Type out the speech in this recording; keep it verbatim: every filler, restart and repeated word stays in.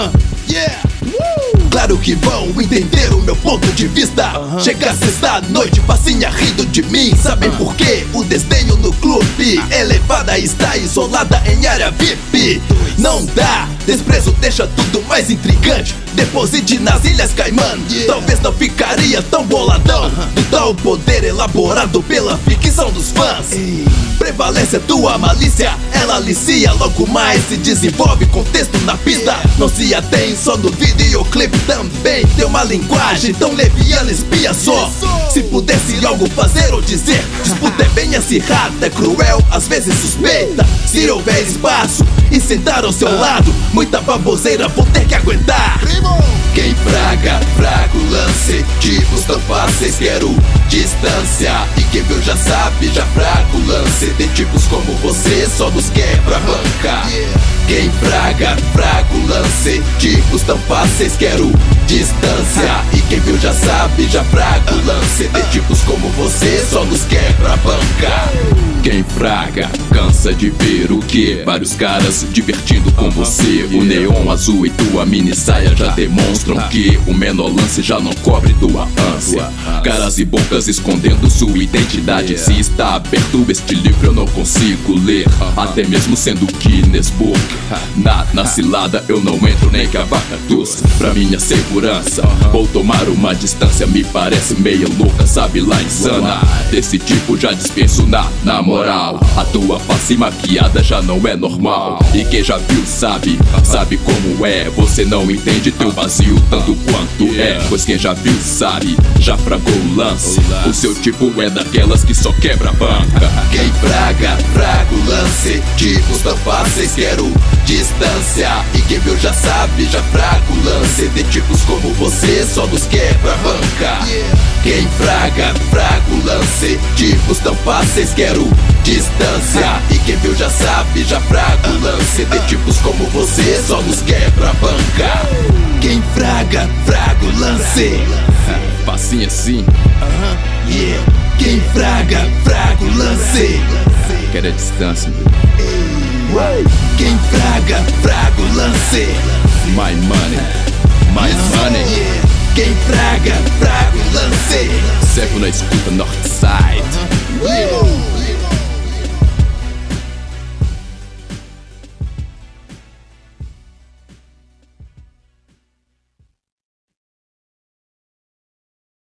Aham, yeah! Claro que vão entender o meu ponto de vista. Uhum. Chega sexta-noite, facinha rindo de mim. Sabem uhum. por quê? O desdenho no clube uhum. elevada está isolada em área V I P. Dois. Não dá, desprezo deixa tudo mais intrigante. Deposite nas Ilhas Caimã, yeah. talvez não ficaria tão boladão. Uhum. Do tal poder elaborado pela ficção dos fãs. Ei. Prevalece a tua malícia, ela alicia, logo mais se desenvolve com texto na pista. Yeah. Não se atém só no videoclipe, também tem uma linguagem tão leviana, espia só. Se pudesse algo fazer ou dizer, disputa é bem acirrada, é cruel, às vezes suspeita. Se houver espaço e sentar ao seu lado, muita baboseira vou ter que aguentar. Quem praga, praga o lance, tipos tão fáceis, quero distância. E quem viu já sabe, já praga o lance, tem tipos como você, só nos quebra a banca. Quem praga, praga o lance, tipos tão fáceis, quero distância. E quem viu já sabe, já praga o lance, tem tipos como você, só nos quebra a banca. Quem fraga, cansa de ver o que? Vários caras se divertindo com você. O neon azul e tua mini saia já demonstram que o menor lance já não cobre tua ânsia. Caras e bocas escondendo sua identidade. Se está aberto este livro eu não consigo ler, até mesmo sendo Guinness Book. Na, na cilada eu não entro nem que a vaca tussa. Pra minha segurança vou tomar uma distância, me parece meio louca, sabe lá insana. Desse tipo já dispenso na namorada. Moral, a tua face maquiada já não é normal. E quem já viu sabe, sabe como é. Você não entende teu vazio tanto quanto é. Pois quem já viu sabe, já fragou o lance. O seu tipo é daquelas que só quebra a banca. Quem fraga, fraga o lance, tipos tão fáceis, quero distância. E quem viu já sabe, já fraga o lance, de tipos como você, só nos quebra a banca. Quem fraga, fraga o lance, tipos tão fáceis, quero distância. E quem viu já sabe, já fraga o lance, de tipos como você, só nos quebra a banca. Quem fraga, fraga o lance, facinha assim. Quem fraga, fraga o lance, quero a distância. Quem fraga, fraga o lance, my money, my money. Quem fraga, fraga o lance, servonaescuta Northside.